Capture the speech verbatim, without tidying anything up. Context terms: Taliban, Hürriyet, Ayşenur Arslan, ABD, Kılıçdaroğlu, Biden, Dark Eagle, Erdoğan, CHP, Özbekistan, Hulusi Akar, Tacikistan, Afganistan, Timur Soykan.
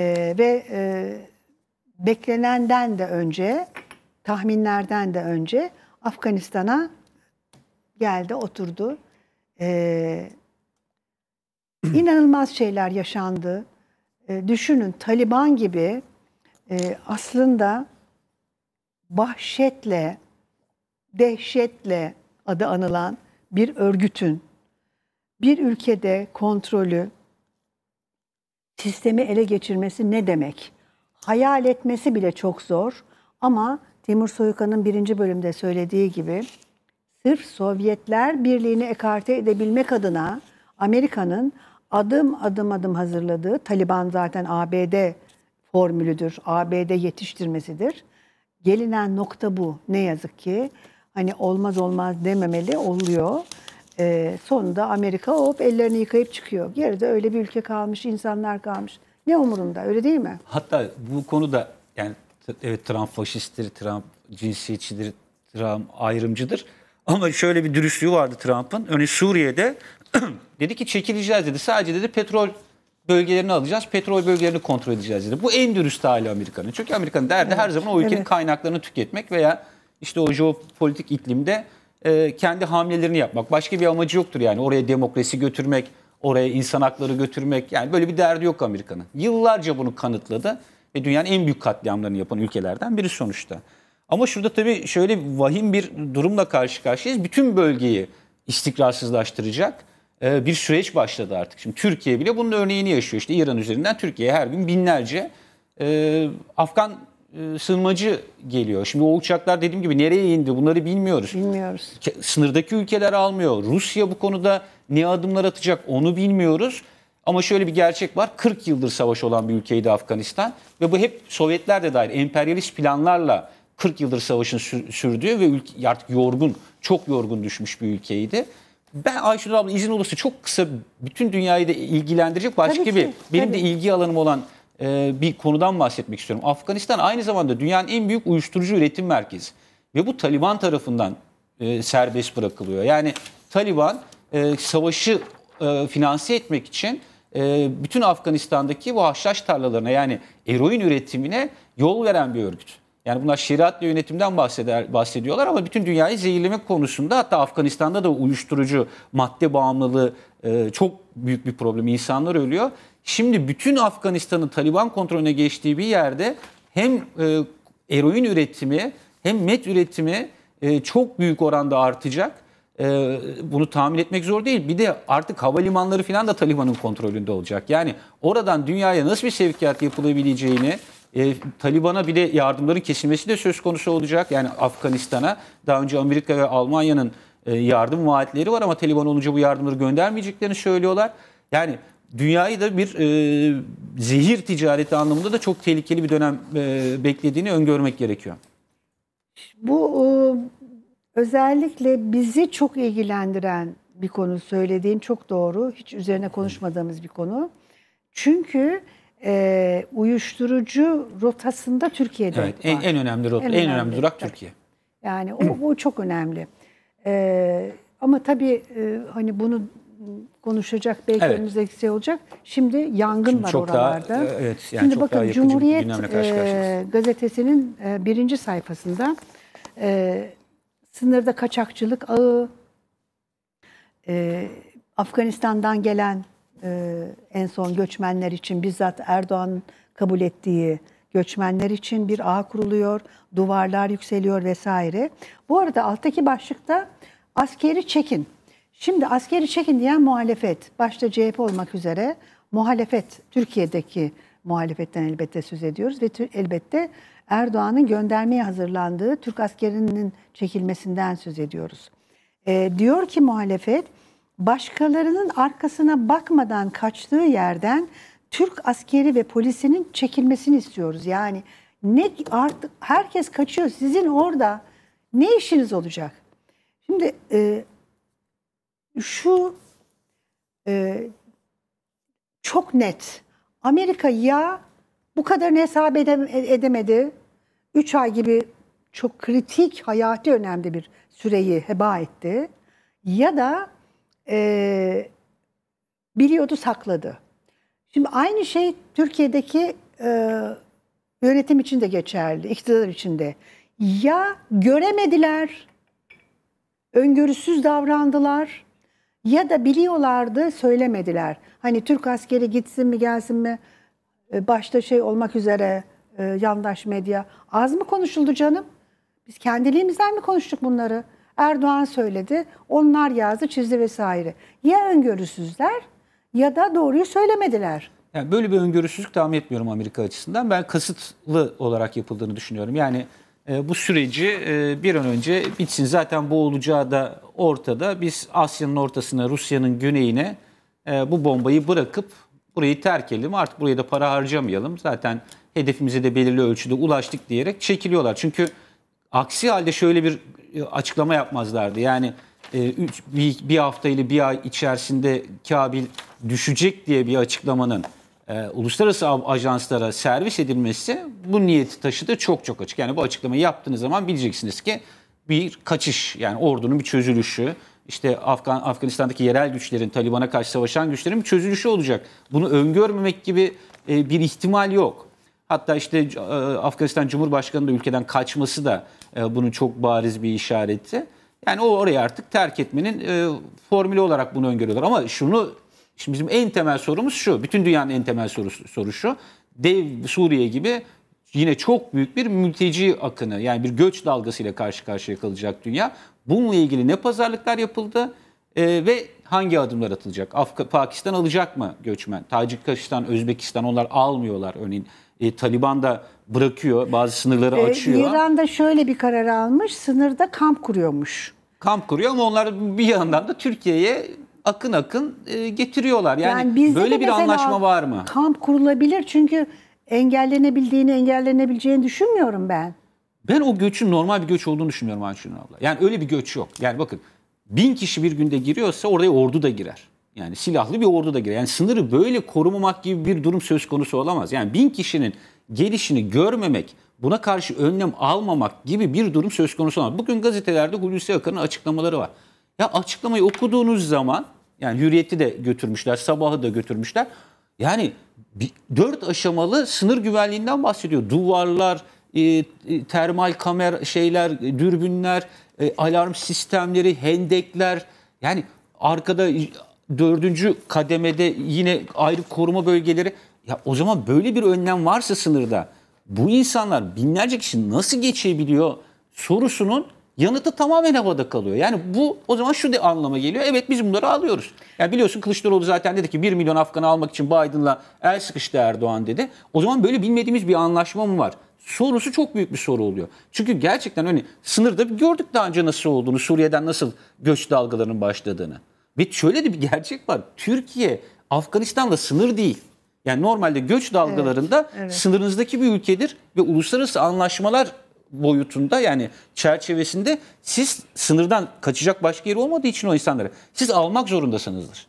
Ee, ve e, beklenenden de önce, tahminlerden de önce Afganistan'a geldi, oturdu. Ee, inanılmaz şeyler yaşandı. Ee, düşünün, Taliban gibi e, aslında vahşetle, dehşetle adı anılan bir örgütün bir ülkede kontrolü, sistemi ele geçirmesi ne demek? Hayal etmesi bile çok zor. Ama Timur Soykan'ın birinci bölümde söylediği gibi, sırf Sovyetler Birliği'ni ekarte edebilmek adına Amerika'nın adım adım adım hazırladığı, Taliban zaten A B D formülüdür, A B D yetiştirmesidir. Gelinen nokta bu. Ne yazık ki hani olmaz olmaz dememeli oluyor. Ee, sonunda Amerika hop ellerini yıkayıp çıkıyor. Geride öyle bir ülke kalmış, insanlar kalmış. Ne umurunda, öyle değil mi? Hatta bu konuda yani evet, Trump faşisttir, Trump cinsiyetçidir, Trump ayrımcıdır. Ama şöyle bir dürüstlüğü vardı Trump'ın. Örneğin Suriye'de dedi ki çekileceğiz dedi. Sadece dedi petrol bölgelerini alacağız, petrol bölgelerini kontrol edeceğiz dedi. Bu en dürüst hali Amerika'nın. Çünkü Amerika'nın derdi evet, her zaman o ülkenin evet, kaynaklarını tüketmek veya işte o jeopolitik iklimde kendi hamlelerini yapmak. Başka bir amacı yoktur yani. Oraya demokrasi götürmek, oraya insan hakları götürmek. Yani böyle bir derdi yok Amerika'nın. Yıllarca bunu kanıtladı ve dünyanın en büyük katliamlarını yapan ülkelerden biri sonuçta. Ama şurada tabii şöyle vahim bir durumla karşı karşıyayız. Bütün bölgeyi istikrarsızlaştıracak bir süreç başladı artık. Şimdi Türkiye bile bunun örneğini yaşıyor. İşte İran üzerinden Türkiye'ye her gün binlerce Afgan sığınmacı geliyor. Şimdi o uçaklar dediğim gibi nereye indi bunları bilmiyoruz. Bilmiyoruz. Sınırdaki ülkeler almıyor. Rusya bu konuda ne adımlar atacak onu bilmiyoruz. Ama şöyle bir gerçek var. kırk yıldır savaş olan bir ülkeydi Afganistan. Ve bu hep Sovyetler de dahil emperyalist planlarla kırk yıldır savaşın sürdüğü ve artık yorgun, çok yorgun düşmüş bir ülkeydi. Ben Ayşenur abla izin olursa çok kısa bütün dünyayı da ilgilendirecek başka ki, bir benim tabii. de ilgi alanım olan bir konudan bahsetmek istiyorum. Afganistan aynı zamanda dünyanın en büyük uyuşturucu üretim merkezi. Ve bu Taliban tarafından e, serbest bırakılıyor. Yani Taliban e, savaşı e, finanse etmek için e, bütün Afganistan'daki bu haşhaş tarlalarına yani eroin üretimine yol veren bir örgüt. Yani bunlar şeriatlı yönetimden bahseder, bahsediyorlar ama bütün dünyayı zehirlemek konusunda hatta Afganistan'da da uyuşturucu madde bağımlılığı e, çok büyük bir problem. İnsanlar ölüyor. Şimdi bütün Afganistan'ın Taliban kontrolüne geçtiği bir yerde hem e, eroin üretimi hem met üretimi e, çok büyük oranda artacak. E, bunu tahmin etmek zor değil. Bir de artık havalimanları falan da Taliban'ın kontrolünde olacak. Yani oradan dünyaya nasıl bir sevkiyat yapılabileceğini, e, Taliban'a bile yardımların kesilmesi de söz konusu olacak. Yani Afganistan'a daha önce Amerika ve Almanya'nın e, yardım vaatleri var ama Taliban olunca bu yardımları göndermeyeceklerini söylüyorlar. Yani dünyayı da bir e, zehir ticareti anlamında da çok tehlikeli bir dönem e, beklediğini öngörmek gerekiyor. Bu e, özellikle bizi çok ilgilendiren bir konu, söylediğin çok doğru. Hiç üzerine konuşmadığımız bir konu. Çünkü e, uyuşturucu rotasında Türkiye'de evet, en, en önemli rota, en, en önemli, önemli durak evet. Türkiye. Yani o, o çok önemli. E, ama tabii e, hani bunu konuşacak belki evet. önümüzdeki şey olacak. Şimdi yangın Şimdi var çok oralarda. Daha, evet, yani Şimdi çok bakın daha Cumhuriyet e, gazetesinin e, birinci sayfasında e, sınırda kaçakçılık ağı, e, Afganistan'dan gelen e, en son göçmenler için bizzat Erdoğan kabul ettiği göçmenler için bir ağ kuruluyor, duvarlar yükseliyor vesaire. Bu arada alttaki başlıkta askeri çekin. Şimdi askeri çekin diyen muhalefet, başta C H P olmak üzere muhalefet, Türkiye'deki muhalefetten elbette söz ediyoruz ve elbette Erdoğan'ın göndermeye hazırlandığı Türk askerinin çekilmesinden söz ediyoruz. E, diyor ki muhalefet, başkalarının arkasına bakmadan kaçtığı yerden Türk askeri ve polisinin çekilmesini istiyoruz. Yani ne artık herkes kaçıyor, sizin orada ne işiniz olacak? Şimdi E, Şu e, çok net. Amerika ya bu kadarını hesap edemedi. Üç ay gibi çok kritik, hayati önemli bir süreyi heba etti. Ya da e, biliyordu, sakladı. Şimdi aynı şey Türkiye'deki e, yönetim için de geçerli, iktidar için de. Ya göremediler, öngörüsüz davrandılar ya da biliyorlardı, söylemediler. Hani Türk askeri gitsin mi gelsin mi, başta şey olmak üzere e, yandaş medya. Az mı konuşuldu canım? Biz kendiliğimizden mi konuştuk bunları? Erdoğan söyledi, onlar yazdı, çizdi vesaire. Ya öngörüsüzler ya da doğruyu söylemediler. Yani böyle bir öngörüsüzlük tahmin etmiyorum Amerika açısından. Ben kasıtlı olarak yapıldığını düşünüyorum. Yani e, bu süreci e, bir an önce bitsin. Zaten bu olacağı da ortada. Biz Asya'nın ortasına, Rusya'nın güneyine e, bu bombayı bırakıp burayı terk edelim. Artık buraya da para harcamayalım. Zaten hedefimize de belirli ölçüde ulaştık diyerek çekiliyorlar. Çünkü aksi halde şöyle bir açıklama yapmazlardı. Yani bir hafta ile bir ay içerisinde Kabil düşecek diye bir açıklamanın uluslararası ajanslara servis edilmesi bu niyeti taşıdığı çok çok açık. Yani bu açıklamayı yaptığınız zaman bileceksiniz ki bir kaçış, yani ordunun bir çözülüşü, işte Afgan, Afganistan'daki yerel güçlerin, Taliban'a karşı savaşan güçlerin bir çözülüşü olacak. Bunu öngörmemek gibi bir ihtimal yok. Hatta işte Afganistan Cumhurbaşkanı da ülkeden kaçması da bunun çok bariz bir işareti. Yani o orayı artık terk etmenin formülü olarak bunu öngörüyorlar. Ama şunu, şimdi bizim en temel sorumuz şu, bütün dünyanın en temel sorusu, soru şu. Dev Suriye gibi yine çok büyük bir mülteci akını, yani bir göç dalgasıyla karşı karşıya kalacak dünya. Bununla ilgili ne pazarlıklar yapıldı e, ve hangi adımlar atılacak? Afga, Pakistan alacak mı göçmen? Tacikistan, Özbekistan, onlar almıyorlar örneğin. E, Taliban da bırakıyor, bazı sınırları açıyor. E, İran'da şöyle bir karar almış, sınırda kamp kuruyormuş. Kamp kuruyor ama onlar bir yandan da Türkiye'ye akın akın e, getiriyorlar. Yani, yani bizde böyle bir anlaşma var mı? Kamp kurulabilir çünkü engellenebildiğini, engellenebileceğini düşünmüyorum ben. Ben o göçün normal bir göç olduğunu düşünmüyorum Ayşenur abla. Yani öyle bir göç yok. Yani bakın, bin kişi bir günde giriyorsa oraya ordu da girer. Yani silahlı bir ordu da girer. Yani sınırı böyle korumamak gibi bir durum söz konusu olamaz. Yani bin kişinin gelişini görmemek, buna karşı önlem almamak gibi bir durum söz konusu olamaz. Bugün gazetelerde Hulusi Akar'ın açıklamaları var. Ya açıklamayı okuduğunuz zaman, yani Hürriyet'i de götürmüşler, Sabah'ı da götürmüşler. Yani dört aşamalı sınır güvenliğinden bahsediyor. Duvarlar, E, termal kamera şeyler, dürbünler, e, alarm sistemleri, hendekler. Yani arkada dördüncü kademede yine ayrı koruma bölgeleri. Ya o zaman böyle bir önlem varsa sınırda, bu insanlar binlerce kişi nasıl geçebiliyor sorusunun yanıtı tamamen havada kalıyor. Yani bu o zaman şu de anlama geliyor. Evet, biz bunları alıyoruz. Yani biliyorsun Kılıçdaroğlu zaten dedi ki bir milyon Afgan'ı almak için Biden'la el sıkıştı Erdoğan dedi. O zaman böyle bilmediğimiz bir anlaşma mı var sorusu çok büyük bir soru oluyor. Çünkü gerçekten hani sınırda gördük daha önce nasıl olduğunu, Suriye'den nasıl göç dalgalarının başladığını. Ve şöyle de bir gerçek var. Türkiye Afganistan'la sınır değil. Yani normalde göç dalgalarında evet, evet. sınırınızdaki bir ülkedir ve uluslararası anlaşmalar boyutunda, yani çerçevesinde siz sınırdan kaçacak başka yeri olmadığı için o insanları siz almak zorundasınızdır.